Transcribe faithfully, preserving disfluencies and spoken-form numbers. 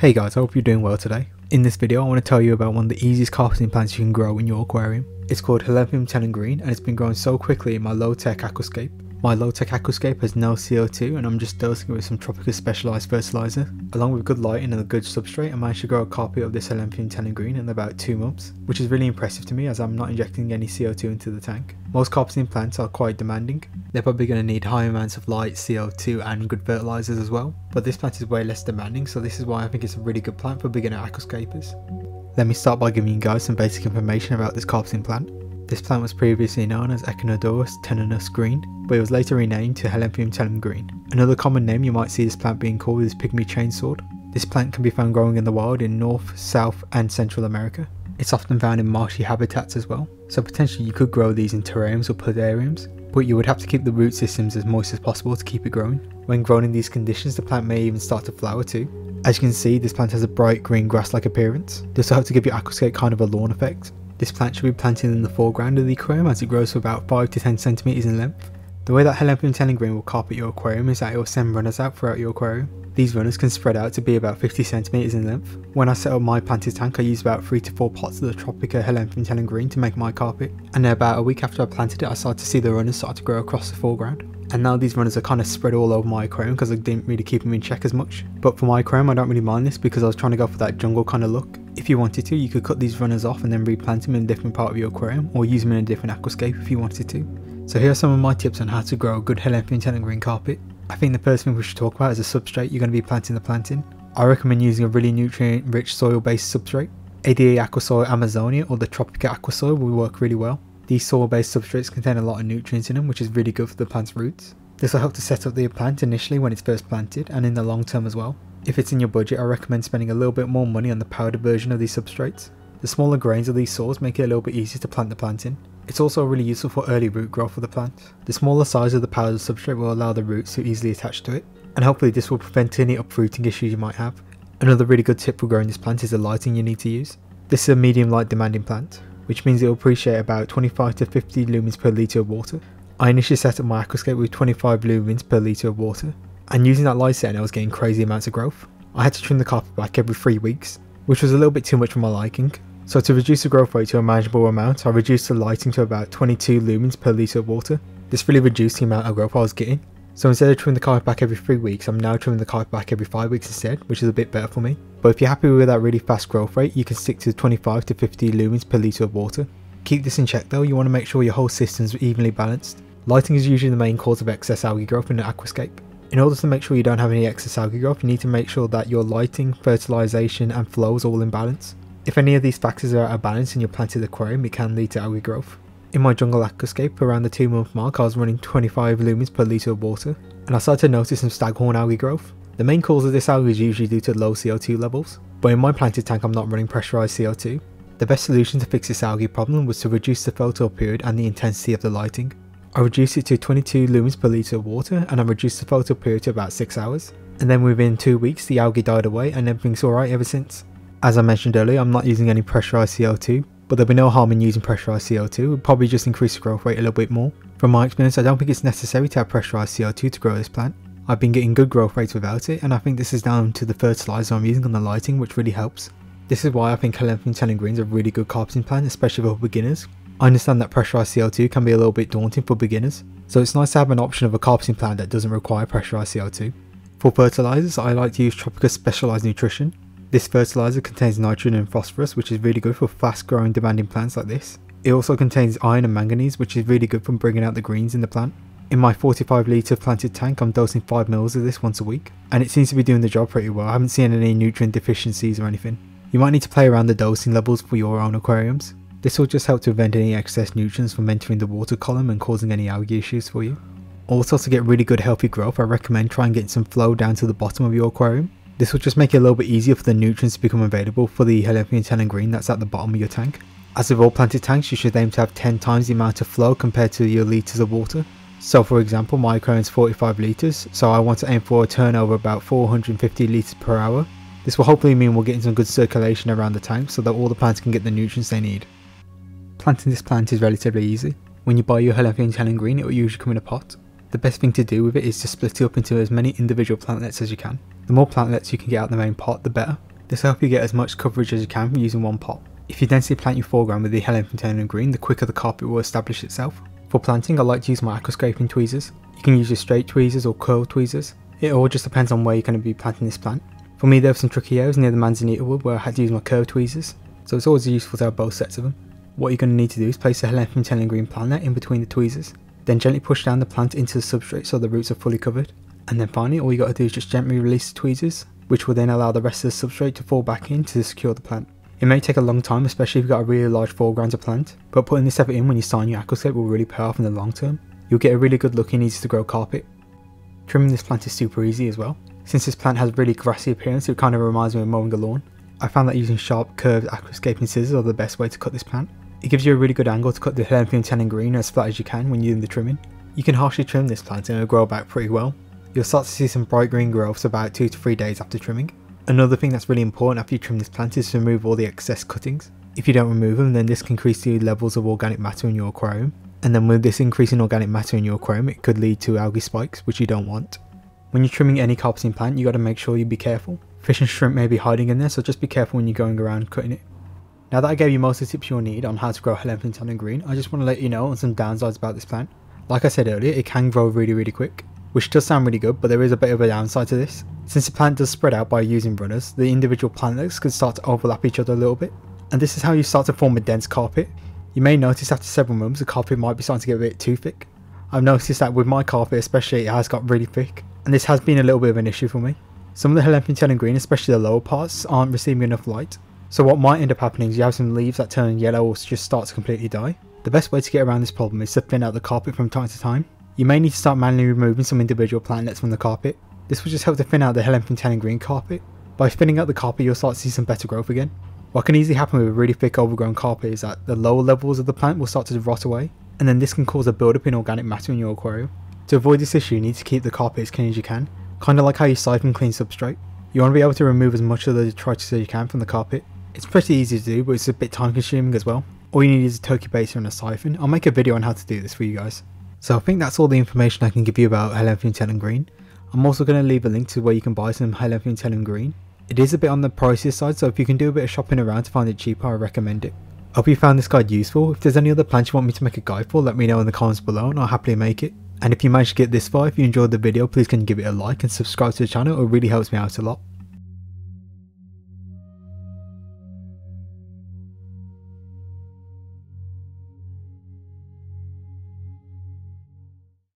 Hey guys, I hope you're doing well today. In this video I want to tell you about one of the easiest carpeting plants you can grow in your aquarium. It's called Helanthium tenellum green and it's been growing so quickly in my low-tech aquascape. My low-tech aquascape has no C O two and I'm just dosing it with some Tropica specialised fertiliser. Along with good lighting and a good substrate, I managed to grow a carpet of this Helanthium tenellum green in about two months, which is really impressive to me as I'm not injecting any C O two into the tank. Most carpeting plants are quite demanding. They're probably going to need high amounts of light, C O two and good fertilisers as well, but this plant is way less demanding, so this is why I think it's a really good plant for beginner aquascapers. Let me start by giving you guys some basic information about this carpeting plant. This plant was previously known as Echinodorus tenellus green, but it was later renamed to Helanthium tenellum green. Another common name you might see this plant being called is Pygmy Chain Sword. This plant can be found growing in the wild in North, South and Central America. It's often found in marshy habitats as well, so potentially you could grow these in terrariums or planariums, but you would have to keep the root systems as moist as possible to keep it growing. When grown in these conditions, the plant may even start to flower too. As you can see, this plant has a bright green grass-like appearance. This will help to give your aquascape kind of a lawn effect. This plant should be planted in the foreground of the aquarium as it grows to about five to ten centimeters in length. The way that Helanthium tenellum green will carpet your aquarium is that it will send runners out throughout your aquarium. These runners can spread out to be about fifty centimeters in length. When I set up my planted tank, I used about three to four pots of the Tropica Helanthium tenellum green to make my carpet, and about a week after I planted it I started to see the runners start to grow across the foreground. And now these runners are kind of spread all over my aquarium because I didn't really keep them in check as much. But for my aquarium I don't really mind this because I was trying to go for that jungle kind of look. If you wanted to, you could cut these runners off and then replant them in a different part of your aquarium or use them in a different aquascape if you wanted to. So here are some of my tips on how to grow a good Helanthium tenellum green carpet. I think the first thing we should talk about is the substrate you're going to be planting the plant in. I recommend using a really nutrient rich soil based substrate. A D A Aquasoil Amazonia or the Tropica Aquasoil will work really well. These soil based substrates contain a lot of nutrients in them, which is really good for the plant's roots. This will help to set up the plant initially when it's first planted and in the long term as well. If it's in your budget, I recommend spending a little bit more money on the powder version of these substrates. The smaller grains of these soils make it a little bit easier to plant the plant in. It's also really useful for early root growth for the plant. The smaller size of the powder substrate will allow the roots to easily attach to it, and hopefully this will prevent any uprooting issues you might have. Another really good tip for growing this plant is the lighting you need to use. This is a medium light demanding plant, which means it will appreciate about twenty-five to fifty lumens per litre of water. I initially set up my aquascape with twenty-five lumens per litre of water, and using that light setting I was getting crazy amounts of growth. I had to trim the carpet back every three weeks, which was a little bit too much for my liking. So to reduce the growth rate to a manageable amount, I reduced the lighting to about twenty-two lumens per litre of water. This really reduced the amount of growth I was getting. So instead of trimming the carpet back every three weeks, I'm now trimming the carpet back every five weeks instead, which is a bit better for me. But if you're happy with that really fast growth rate, you can stick to twenty-five to fifty lumens per litre of water. Keep this in check though, you want to make sure your whole system's evenly balanced. Lighting is usually the main cause of excess algae growth in an aquascape. In order to make sure you don't have any excess algae growth, you need to make sure that your lighting, fertilisation and flow is all in balance. If any of these factors are out of balance in your planted aquarium, it can lead to algae growth. In my jungle aquascape, around the two month mark, I was running twenty-five lumens per litre of water, and I started to notice some staghorn algae growth. The main cause of this algae is usually due to low C O two levels, but in my planted tank I'm not running pressurised C O two. The best solution to fix this algae problem was to reduce the photo period and the intensity of the lighting. I reduced it to twenty-two lumens per litre of water, and I reduced the photo period to about six hours, and then within two weeks the algae died away and everything's alright ever since. As I mentioned earlier, I'm not using any pressurised C O two, but there'll be no harm in using pressurised C O two, it'll probably just increase the growth rate a little bit more. From my experience, I don't think it's necessary to have pressurised C O two to grow this plant. I've been getting good growth rates without it, and I think this is down to the fertiliser I'm using on the lighting, which really helps. This is why I think Helanthium tenellum green is a really good carpeting plant, especially for beginners. I understand that pressurised C O two can be a little bit daunting for beginners, so it's nice to have an option of a carpeting plant that doesn't require pressurised C O two. For fertilisers, I like to use Tropica Specialised Nutrition. This fertiliser contains nitrogen and phosphorus, which is really good for fast growing demanding plants like this. It also contains iron and manganese, which is really good for bringing out the greens in the plant. In my forty-five litre planted tank I'm dosing five mils of this once a week, and it seems to be doing the job pretty well. I haven't seen any nutrient deficiencies or anything. You might need to play around the dosing levels for your own aquariums. This will just help to prevent any excess nutrients from entering the water column and causing any algae issues for you. Also, to get really good healthy growth, I recommend trying getting some flow down to the bottom of your aquarium. This will just make it a little bit easier for the nutrients to become available for the Helanthium tenellum green that's at the bottom of your tank. As with all planted tanks, you should aim to have ten times the amount of flow compared to your litres of water. So for example, my aquarium's forty-five litres, so I want to aim for a turnover about four hundred fifty litres per hour. This will hopefully mean we're getting some good circulation around the tank so that all the plants can get the nutrients they need. Planting this plant is relatively easy. When you buy your Helanthium tenellum green, it will usually come in a pot. the best thing to do with it is to split it up into as many individual plantlets as you can. The more plantlets you can get out of the main pot, the better. This will help you get as much coverage as you can using one pot. If you densely plant your foreground with the Helanthium tenellum green, the quicker the carpet will establish itself. For planting, I like to use my aquascaping tweezers. You can use your straight tweezers or curl tweezers. It all just depends on where you're going to be planting this plant. For me, there were some tricky areas near the manzanita wood where I had to use my curved tweezers, so it's always useful to have both sets of them. What you're going to need to do is place the Helanthium tenellum green plant in between the tweezers, then gently push down the plant into the substrate so the roots are fully covered, and then finally all you got to do is just gently release the tweezers, which will then allow the rest of the substrate to fall back in to secure the plant. It may take a long time, especially if you've got a really large foreground to plant, but putting this effort in when you start your aquascape will really pay off in the long term. You'll get a really good looking, easy to grow carpet. Trimming this plant is super easy as well. Since this plant has a really grassy appearance, it kind of reminds me of mowing a lawn. I found that using sharp, curved aquascaping scissors are the best way to cut this plant. It gives you a really good angle to cut the Helanthium tenellum green as flat as you can when you're doing the trimming. You can harshly trim this plant and it'll grow back pretty well. You'll start to see some bright green growths about two to three days after trimming. Another thing that's really important after you trim this plant is to remove all the excess cuttings. If you don't remove them, then this can increase the levels of organic matter in your aquarium. And then with this increase in organic matter in your aquarium, it could lead to algae spikes, which you don't want. When you're trimming any carpeting plant, you got to make sure you be careful. Fish and shrimp may be hiding in there, so just be careful when you're going around cutting it. Now that I gave you most of the tips you'll need on how to grow Helanthium tenellum green, I just want to let you know on some downsides about this plant. Like I said earlier, it can grow really really quick, which does sound really good, but there is a bit of a downside to this. Since the plant does spread out by using runners, the individual plantlets could start to overlap each other a little bit, and this is how you start to form a dense carpet. You may notice after several months the carpet might be starting to get a bit too thick. I've noticed that with my carpet especially, it has got really thick. And this has been a little bit of an issue for me. Some of the Helanthium tenellum green, especially the lower parts, aren't receiving enough light. So what might end up happening is you have some leaves that turn yellow or just start to completely die. The best way to get around this problem is to thin out the carpet from time to time. You may need to start manually removing some individual plantlets from the carpet. This will just help to thin out the Helanthium tenellum green carpet. By thinning out the carpet, you'll start to see some better growth again. What can easily happen with a really thick overgrown carpet is that the lower levels of the plant will start to rot away, and then this can cause a build-up in organic matter in your aquarium. To avoid this issue, you need to keep the carpet as clean as you can, kind of like how you siphon clean substrate. You want to be able to remove as much of the detritus as you can from the carpet. It's pretty easy to do, but it's a bit time consuming as well. All you need is a turkey baster and a siphon. I'll make a video on how to do this for you guys. So I think that's all the information I can give you about Helanthium tenellum green. I'm also going to leave a link to where you can buy some Helanthium tenellum green. It is a bit on the pricier side, so if you can do a bit of shopping around to find it cheaper, I recommend it. I hope you found this guide useful. If there's any other plants you want me to make a guide for, let me know in the comments below and I'll happily make it. And if you managed to get this far, if you enjoyed the video, please can give it a like and subscribe to the channel. It really helps me out a lot.